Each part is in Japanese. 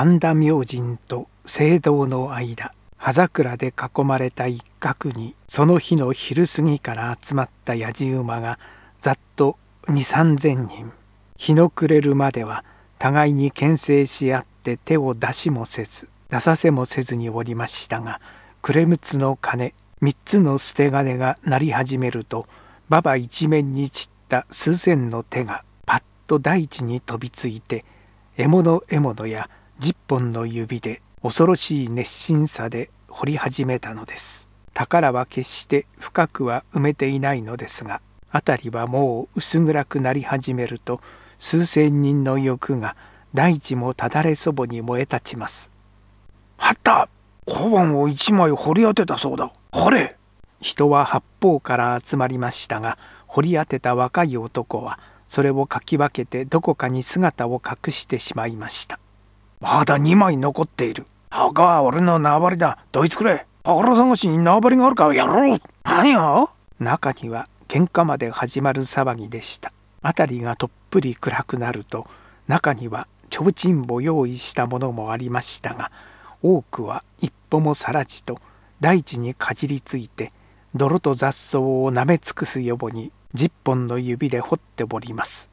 神田明神と聖堂の間、葉桜で囲まれた一角に、その日の昼過ぎから集まったやじ馬がざっと2、3千人。日の暮れるまでは互いに牽制し合って手を出しもせず出させもせずにおりましたが、暮れ六つの鐘、3つの捨て鐘が鳴り始めると、馬場一面に散った数千の手がパッと大地に飛びついて、獲物や10本の指で恐ろしい熱心さで掘り始めたのです。宝は決して深くは埋めていないのですが、辺りはもう薄暗くなり始めると、数千人の欲が大地もただれそぼに燃え立ちます。はった、小判を1枚掘り当てたそうだ、掘れ。人は八方から集まりましたが、掘り当てた若い男はそれをかき分けてどこかに姿を隠してしまいました。まだ2枚残っている。はが俺の縄張りだ、どいつくれ。宝探しに縄張りがあるか、やろう。何を。中には喧嘩まで始まる騒ぎでした。辺りがとっぷり暗くなると、中には提灯を用意したものもありましたが、多くは一歩もさらじと大地にかじりついて、泥と雑草をなめ尽くすよぼに10本の指で掘っております。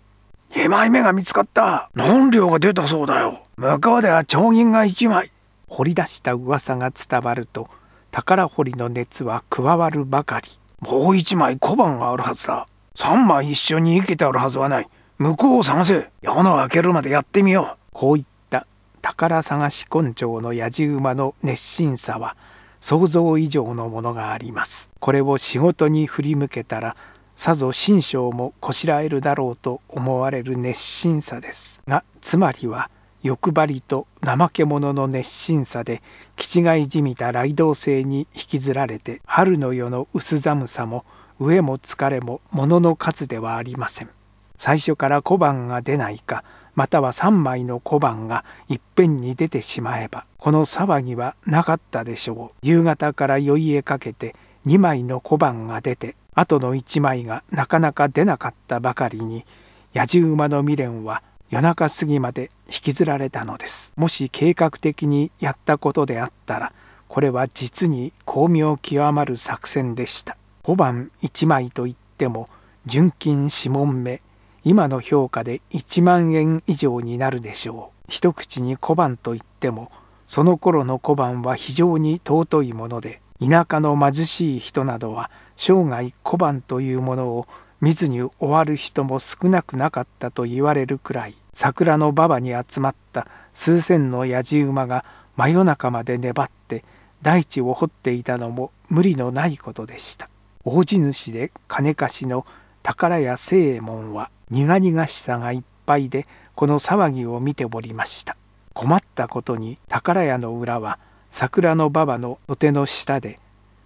2枚目が見つかった。何両が出たそうだよ。向こうでは丁銀が1枚。掘り出した噂が伝わると、宝掘りの熱は加わるばかり。もう1枚小判があるはずだ。3枚一緒に生けてあるはずはない。向こうを探せ。夜の明けるまでやってみよう。こういった宝探し根性のやじ馬の熱心さは想像以上のものがあります。これを仕事に振り向けたら、さぞ心象もこしらえるだろうと思われる熱心さですが、つまりは欲張りと怠け者の熱心さで、気違いじみた雷動性に引きずられて、春の夜の薄寒さも飢えも疲れも物の数ではありません。最初から小判が出ないか、または3枚の小判がいっぺんに出てしまえば、この騒ぎはなかったでしょう。夕方から宵へかけて2枚の小判が出て、あとの1枚がなかなか出なかったばかりに、やじ馬の未練は夜中過ぎまで引きずられたのです。もし計画的にやったことであったら、これは実に巧妙極まる作戦でした。小判1枚といっても、純金4文目、今の評価で1万円以上になるでしょう。一口に小判といっても、その頃の小判は非常に尊いもので、田舎の貧しい人などは生涯小判というものを見ずに終わる人も少なくなかったと言われるくらい、桜の馬場に集まった数千のやじ馬が真夜中まで粘って大地を掘っていたのも無理のないことでした。大地主で金貸しの宝屋清右衛門は苦々しさがいっぱいで、この騒ぎを見ておりました。困ったことに、宝屋の裏は桜の馬場の土手の下で、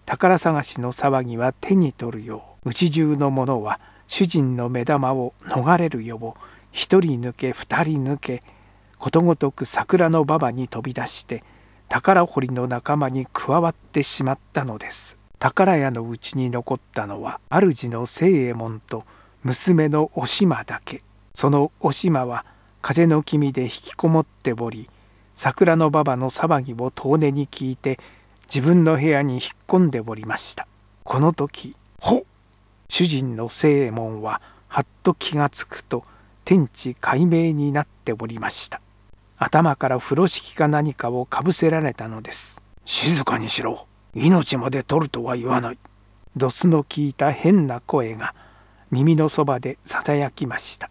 宝探しの騒ぎは手に取るよう、うち中の者は主人の目玉を逃れるよう、1人抜け2人抜け、ことごとく桜の馬場に飛び出して宝掘りの仲間に加わってしまったのです。宝屋のうちに残ったのは主の清右衛門と娘のお島だけ。そのお島は風の君で引きこもっており、桜の馬場の騒ぎを遠音に聞いて自分の部屋に引っ込んでおりました。この時、主人の清右衛門ははっと気がつくと、天地解明になっておりました。頭から風呂敷か何かをかぶせられたのです。静かにしろ。命まで取るとは言わない。ドスの聞いた変な声が耳のそばでささやきました。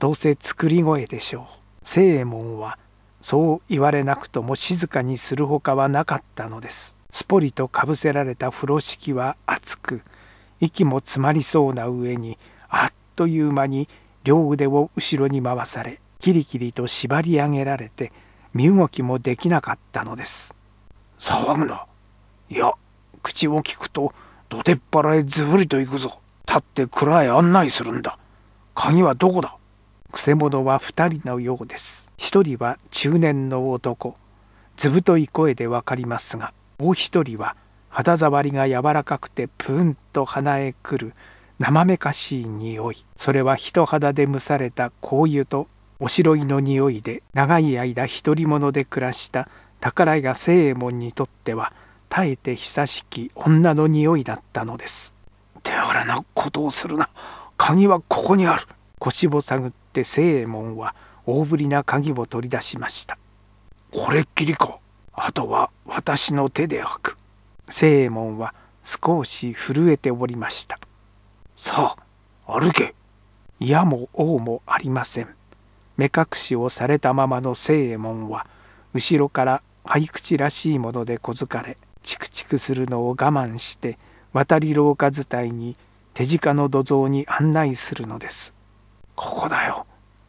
どうせ作り声でしょう。清右衛門はそう言われなくとも静かにするほかはなかったのです。すぽりとかぶせられた風呂敷は厚く、息も詰まりそうな上に、あっという間に両腕を後ろに回され、キリキリと縛り上げられて、身動きもできなかったのです。騒ぐな。いや、口を聞くと土手っ腹へずぶりと行くぞ。立って蔵へ案内するんだ。鍵はどこだ。くせ者は2人のようです。1人は中年の男、ずぶ太い声でわかりますが、もう1人は肌触りが柔らかくてプーンと鼻へくる生めかしい匂い、それは人肌で蒸された香油とおしろいの匂いで長い間独り者で暮らした宝井が清右衛門にとっては耐えて久しき女の匂いだったのです。手荒なことをするな。鍵はここにある。腰を探って清右衛門は大ぶりな鍵を取り出しました。これっきりか。あとは私の手で開く。清右衛門は少し震えておりました。さあ、歩け。嫌も応もありません。目隠しをされたままの清右衛門は後ろから灰口らしいもので小づかれ、チクチクするのを我慢して渡り廊下伝いに手近の土蔵に案内するのです。ここだよ。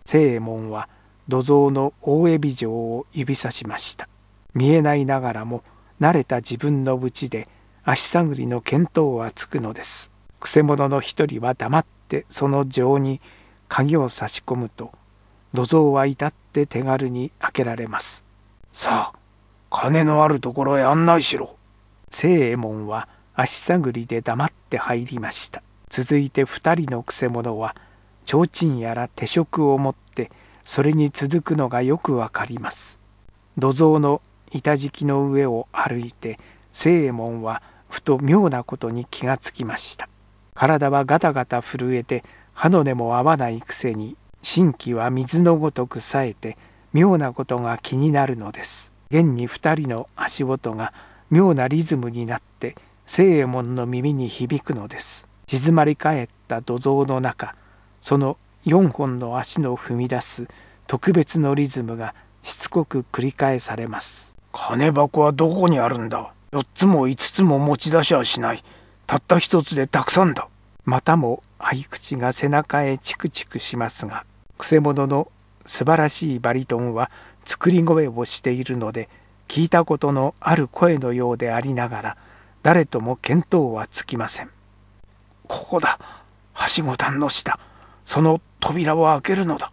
清右衛門は土蔵の大海老城を指さしました。見えないながらも慣れた自分のうちで足探りの見当はつくのです。くせ者の一人は黙ってその錠に鍵を差し込むと、土蔵は至って手軽に開けられます。さあ、金のあるところへ案内しろ。清右衛門は足探りで黙って入りました。続いて二人のくせ者は提灯やら手食を持ってそれに続くのがよくわかります。土蔵の板敷きの上を歩いて清右衛門はふと妙なことに気がつきました。体はガタガタ震えて歯の根も合わないくせに心機は水のごとく冴えて妙なことが気になるのです。現に二人の足音が妙なリズムになって清右衛門の耳に響くのです。静まり返った土蔵の中、その四本の足の踏み出す特別のリズムがしつこく繰り返されます。金箱はどこにあるんだ。4つも5つも持ち出しはしない。たった1つでたくさんだ。またも灰口が背中へチクチクしますが、くせ者の素晴らしいバリトンは作り声をしているので、聞いたことのある声のようでありながら、誰とも見当はつきません。ここだ。はしご段の下。その扉を開けるのだ。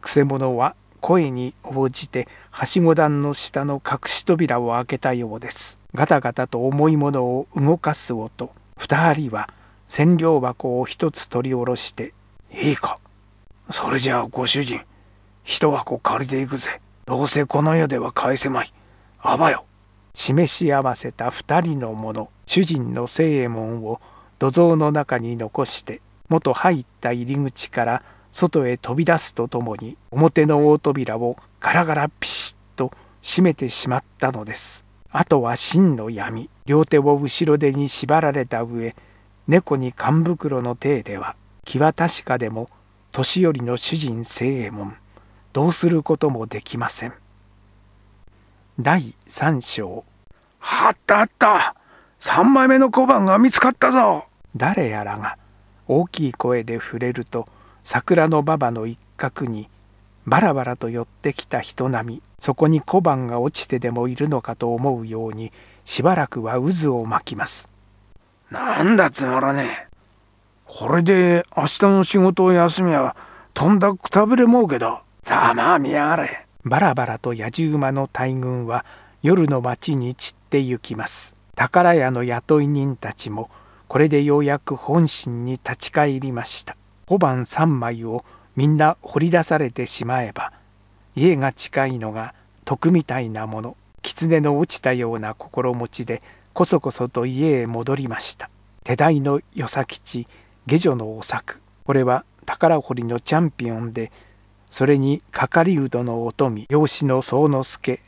くせ者は声に応じてはしご段の下の隠し扉を開けたようです。ガタガタと重いものを動かす音。二人は千両箱を1つ取り下ろして、いいか。それじゃあご主人、1箱借りていくぜ。どうせこの世では返せまい。あばよ。示し合わせた2人の者、主人の清右衛門を土蔵の中に残して、元入った入り口から外へ飛び出すとともに、表の大扉をガラガラピシッと閉めてしまったのです。あとは真の闇、両手を後ろ手に縛られた上、猫に缶袋の体では、気は確かでも、年寄りの主人清右衛門、どうすることもできません。第3章。あったあった、3枚目の小判が見つかったぞ。誰やらが大きい声で触れると、桜の馬場の一角にバラバラと寄ってきた人波、そこに小判が落ちてでもいるのかと思うように、しばらくは渦を巻きます。なんだつまらねえ。これで明日の仕事を休みはとんだくたびれ儲けだ。さあまあ見やがれ。バラバラと野次馬の大群は夜の町に散ってゆきます。宝屋の雇い人たちもこれでようやく本心に立ち返りました。小判3枚をみんな掘り出されてしまえば、家が近いのが徳みたいなもの、狐の落ちたような心持ちでこそこそと家へ戻りました。手代の与佐吉、下女のお作、これは宝掘りのチャンピオンで、それに係人のお富、養子の宗之助、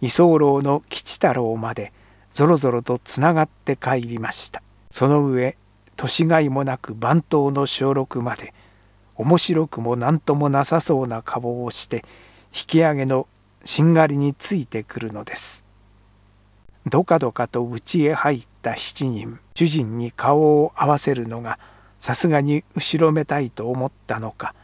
居候の吉太郎までぞろぞろとつながって帰りました。その上、年がいもなく番頭の小六まで、面白くも何ともなさそうな顔をして、引き上げのしんがりについてくるのです。どかどかと家へ入った7人、主人に顔を合わせるのがさすがに後ろめたいと思ったのか、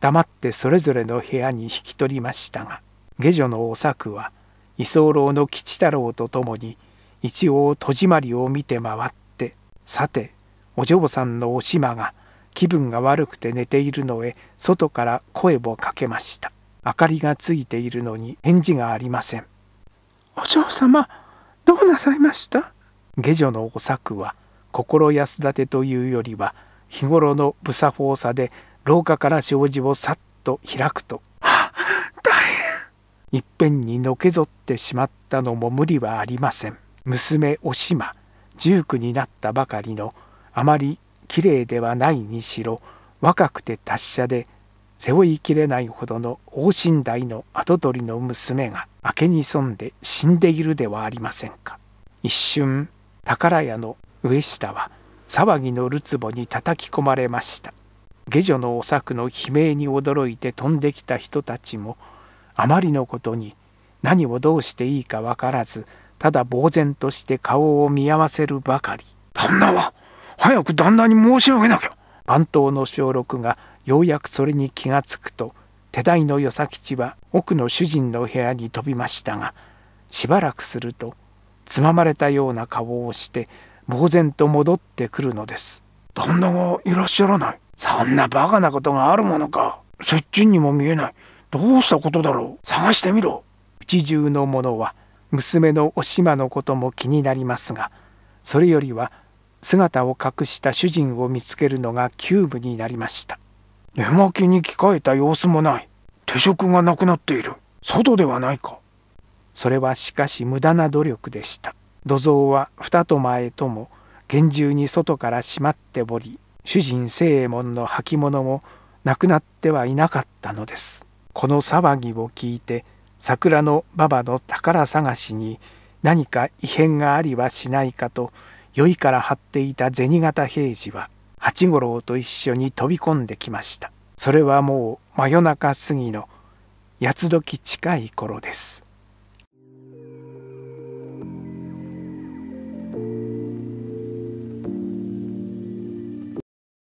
黙ってそれぞれの部屋に引き取りましたが、下女のお作は居候の吉太郎とともに一応戸締まりを見て回って、さてお嬢さんのおしまが気分が悪くて寝ているのへ外から声をかけました。明かりがついているのに返事がありません。お嬢様、どうなさいました。下女のお作は心安立てというよりは日頃の不作法さで、廊下から障子をさっと開くと、はいっぺんにのけぞってしまったのも無理はありません。娘おしま、19になったばかりの、あまりきれいではないにしろ、若くて達者で、背負いきれないほどの大寝台の跡取りの娘が、明けに潜んで死んでいるではありませんか。一瞬、宝屋の上下は、騒ぎのるつぼに叩き込まれました。下女のお作の悲鳴に驚いて飛んできた人たちも、あまりのことに何をどうしていいかわからず、ただ呆然として顔を見合わせるばかり。旦那は早く旦那に申し上げなきゃ。番頭の小六がようやくそれに気がつくと、手代の与佐吉は奥の主人の部屋に飛びましたが、しばらくするとつままれたような顔をして呆然と戻ってくるのです。旦那がいらっしゃらない。そんなバカなことがあるものか。接近にも見えない。どうしたことだろう。探してみろ。家中の者は娘のおしまのことも気になりますが、それよりは姿を隠した主人を見つけるのが急務になりました。寝巻きに着替えた様子もない。手色がなくなっている。外ではないか。それはしかし無駄な努力でした。土蔵は二と前とも厳重に外から閉まっており、主人清右衛門の履物もなくなってはいなかったのです。この騒ぎを聞いて、桜の馬場の宝探しに何か異変がありはしないかと、宵から張っていた銭形平次は八五郎と一緒に飛び込んできました。それはもう真夜中過ぎの八つ時近い頃です。